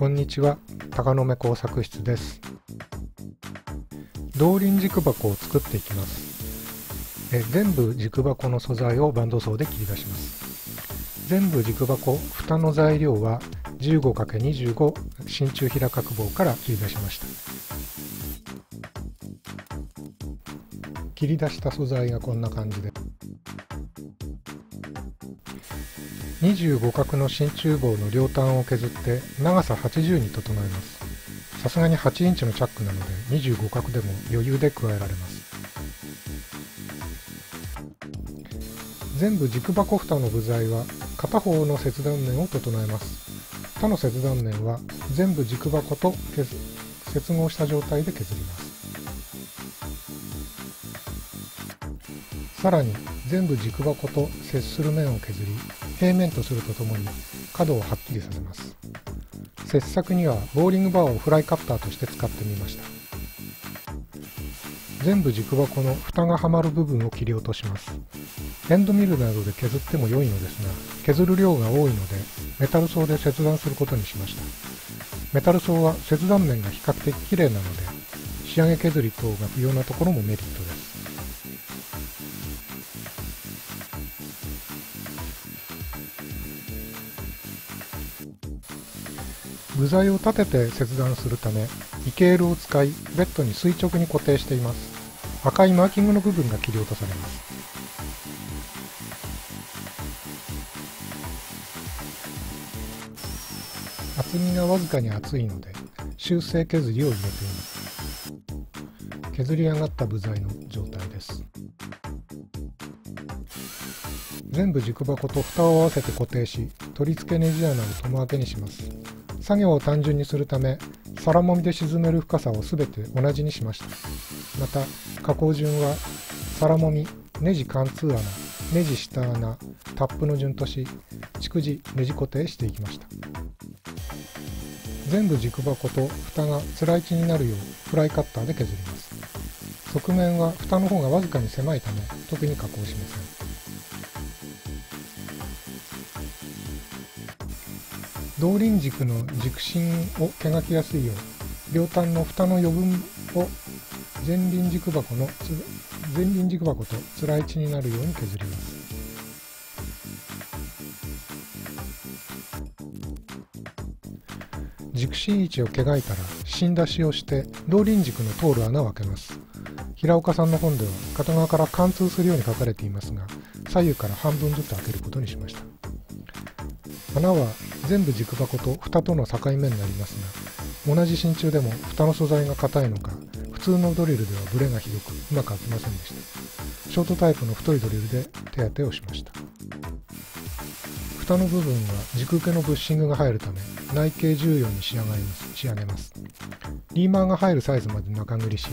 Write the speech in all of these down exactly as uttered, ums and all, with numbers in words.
こんにちは、鷹の目工作室です。動輪軸箱を作っていきます。え全部軸箱の素材をバンドソーで切り出します。全部軸箱蓋の材料は じゅうごかけるにじゅうご 真鍮平角棒から切り出しました。切り出した素材がこんな感じで、にじゅうご角の真鍮棒の両端を削って長さはちじゅうに整えます。さすがにはちインチのチャックなのでにじゅうご角でも余裕で加えられます。全部軸箱蓋の部材は片方の切断面を整えます。他の切断面は全部軸箱と接合した状態で削ります。さらに全部軸箱と接する面を削り、平面とするとともに角をはっきりさせます。切削にはボーリングバーをフライカッターとして使ってみました。全部軸箱の蓋がはまる部分を切り落とします。エンドミルなどで削っても良いのですが、削る量が多いのでメタルソーで切断することにしました。メタルソーは切断面が比較的綺麗なので、仕上げ削り等が不要なところもメリットです。具材を立てて切断するため、イケールを使いベッドに垂直に固定しています。赤いマーキングの部分が切り落とされます。厚みがわずかに厚いので修正削りを入れています。削り上がった部材の状態です。全部軸箱と蓋を合わせて固定し、取り付けネジ穴を共開けにします。作業を単純にするため、皿もみで沈める深さをすべて同じにしました。また、加工順は皿もみ、ネジ貫通穴、ネジ下穴、タップの順とし、逐次ネジ固定していきました。全部軸箱と蓋がつらいちになるようフライカッターで削ります。側面は蓋の方がわずかに狭いため、特に加工しません。動輪軸の軸芯を描きやすいよう、両端の蓋の余分を前輪軸箱のつ前輪軸箱とつらいちになるように削ります。軸芯位置を描いたら芯出しをして動輪軸の通る穴を開けます。平岡さんの本では片側から貫通するように書かれていますが、左右から半分ずつ開けることにしました。穴は全部軸箱と蓋との境目になりますが、同じ真鍮でも蓋の素材が硬いのか、普通のドリルではブレがひどくうまく開きませんでした。ショートタイプの太いドリルで手当てをしました。蓋の部分は軸受けのブッシングが入るため内径じゅうよんに仕上げます仕上げますリーマーが入るサイズまで中繰りし、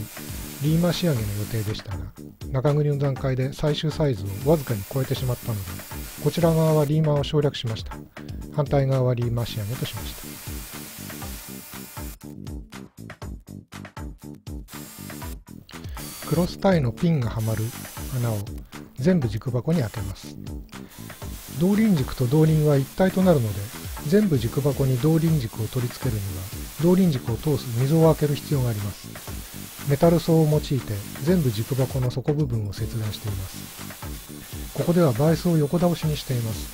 リーマー仕上げの予定でしたが、中繰りの段階で最終サイズをわずかに超えてしまったので、こちら側はリーマーを省略しました。反対側はリーマー仕上げとしました。クロスタイのピンがはまる穴を全部軸箱に開けます。動輪軸と動輪は一体となるので、全部軸箱に動輪軸を取り付けるには動輪軸を通す溝を開ける必要があります。メタルソーを用いて全部軸箱の底部分を切断しています。ここではバイスを横倒しにしています。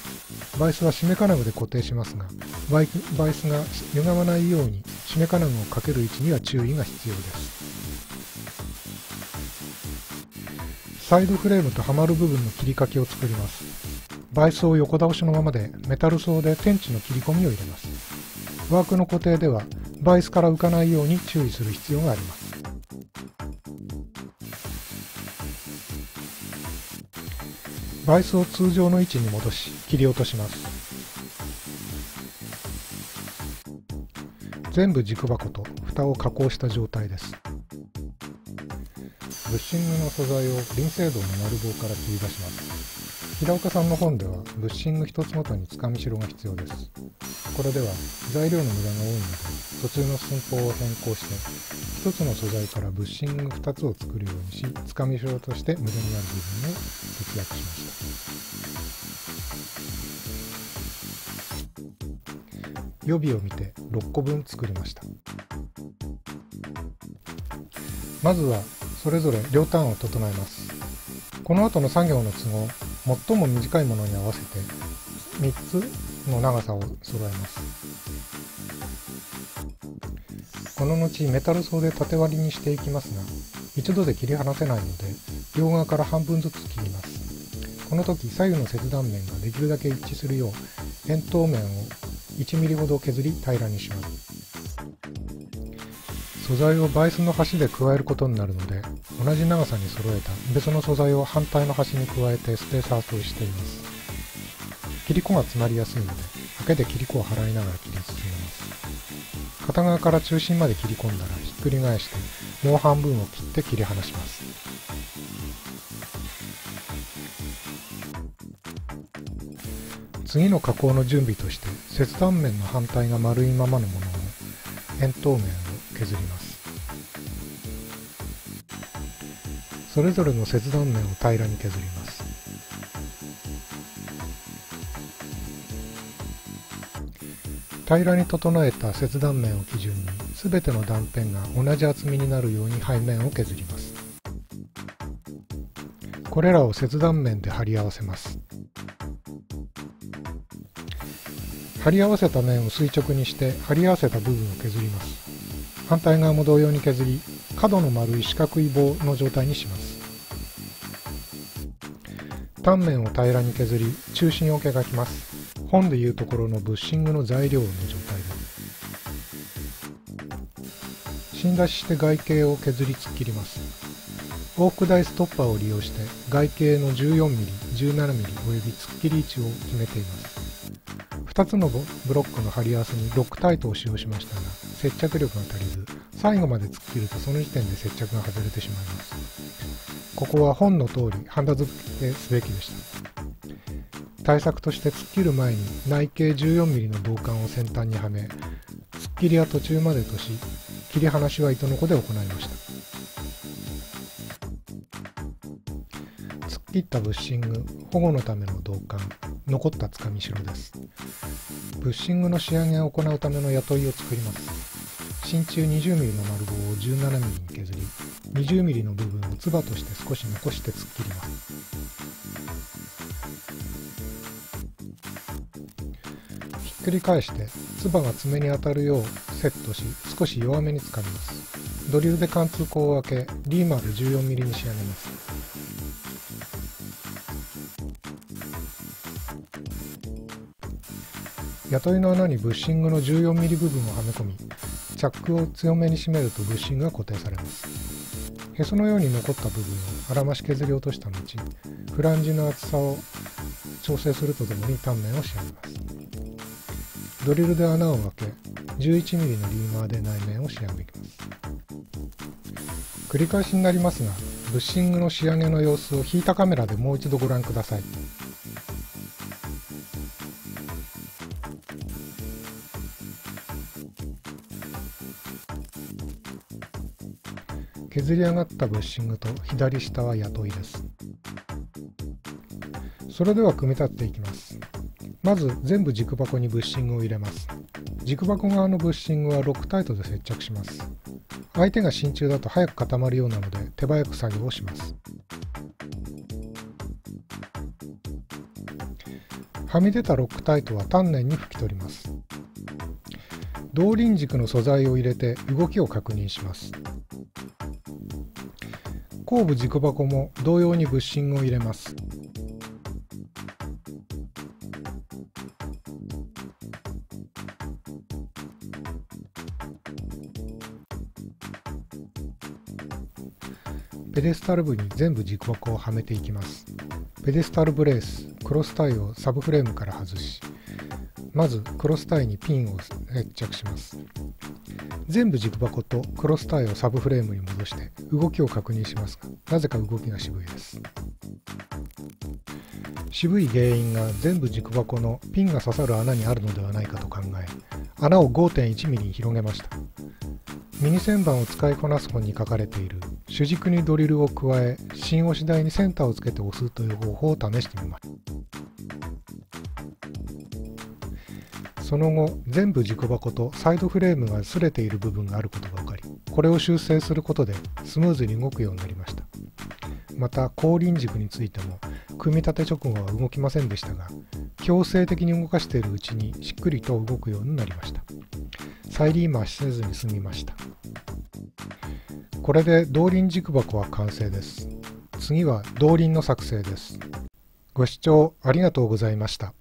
バイスは締め金具で固定しますが、バイスが歪まないように締め金具をかける位置には注意が必要です。サイドフレームとはまる部分の切り欠きを作ります。バイスを横倒しのままでメタルソーで天地の切り込みを入れます。ワークの固定ではバイスから浮かないように注意する必要があります。バイスを通常の位置に戻し切り落とします。全部軸箱と蓋を加工した状態です。ブッシングの素材を輪制動の丸棒から切り出します。平岡さんの本ではブッシング一つごとにつかみしろが必要です。これでは材料の無駄が多いので、途中の寸法を変更して一つの素材からブッシングふたつを作るようにし、つかみしろとして無駄になる部分を節約しました。予備を見てろっこぶん作りました。まずはそれぞれ両端を整えます。この後の作業の都合、最も短いものに合わせてみっつの長さを揃えます。この後メタル層で縦割りにしていきますが、一度で切り離せないので両側から半分ずつ切ります。この時左右の切断面ができるだけ一致するよう円筒面をいちミリほど削り平らにします。素材をバイスの端で加えることになるので、同じ長さに揃えた別の素材を反対の端に加えてスペーサーとしています。切り子が詰まりやすいのでハケで切り子を払いながら切り進めます。片側から中心まで切り込んだらひっくり返してもう半分を切って切り離します。次の加工の準備として、切断面の反対が丸いままのものを円筒面を削ります。それぞれの切断面を平らに削ります。平らに整えた切断面を基準に、全ての断片が同じ厚みになるように背面を削ります。これらを切断面で貼り合わせます。貼り合わせた面を垂直にして貼り合わせた部分を削ります。反対側も同様に削り、角の丸い四角い棒の状態にします。単面を平らに削り、中心を描きます。本でいうところのブッシングの材料の状態です。芯出しして外径を削り突っ切ります。往復台ストッパーを利用して外径の じゅうよんミリ、じゅうななミリ および突っ切り位置を決めています。ふたつのブロックの貼り合わせにロックタイトを使用しましたが、接着力が足りず、最後まで突っ切るとその時点で接着が外れてしまいます。ここは本の通りハンダ付けすべきでした。対策として、突っ切る前に内径 じゅうよんミリ の銅管を先端にはめ、突っ切りは途中までとし、切り離しは糸のこで行いました。突っ切ったブッシング、保護のための銅管、残ったつかみしろです。ブッシングの仕上げを行うための雇いを作ります。真鍮 にじゅうミリ の丸棒を じゅうななミリ に削り、 にじゅうミリ の部分をつばとして少し残して突っ切ります。ひっくり返してつばが爪に当たるようセットし、少し弱めにつかみます。ドリルで貫通口を開け、リーマーで じゅうよんミリ に仕上げます。雇いの穴にブッシングの じゅうよんミリ 部分をはめ込み、チャックを強めに締めるとブッシングが固定されます。へそのように残った部分をあらまし削り落とした後、フランジの厚さを調整するとともに単面を仕上げます。ドリルで穴を開け、 じゅういちミリ のリーマーで内面を仕上げます。繰り返しになりますが、ブッシングの仕上げの様子を引いたカメラでもう一度ご覧ください。削り上がったブッシングと左下は雇いです。それでは組み立てていきます。まず全部軸箱にブッシングを入れます。軸箱側のブッシングはロックタイトで接着します。相手が真鍮だと早く固まるようなので手早く作業をします。はみ出たロックタイトは丹念に拭き取ります。同輪軸の素材を入れて動きを確認します。後部軸箱も同様にブッシングを入れます。ペデスタル部に全部軸箱をはめていきます。ペデスタルブレース、クロスタイをサブフレームから外し、まずクロスタイにピンを接着します。全部軸箱とクロスタイをサブフレームに戻して動きを確認しますが、なぜか動きが渋いです。渋い原因が全部軸箱のピンが刺さる穴にあるのではないかと考え、穴を ごてんいちミリ に広げました。ミニ旋盤を使いこなす本に書かれている主軸にドリルを加え、芯押し台にセンターをつけて押すという方法を試してみます。その後全部軸箱とサイドフレームが擦れている部分があることが分かり、これを修正することでスムーズに動くようになりました。また後輪軸についても組み立て直後は動きませんでしたが、強制的に動かしているうちにしっくりと動くようになりました。再リーマーせずに済みました。これで動輪軸箱は完成です。次は動輪の作成です。ご視聴ありがとうございました。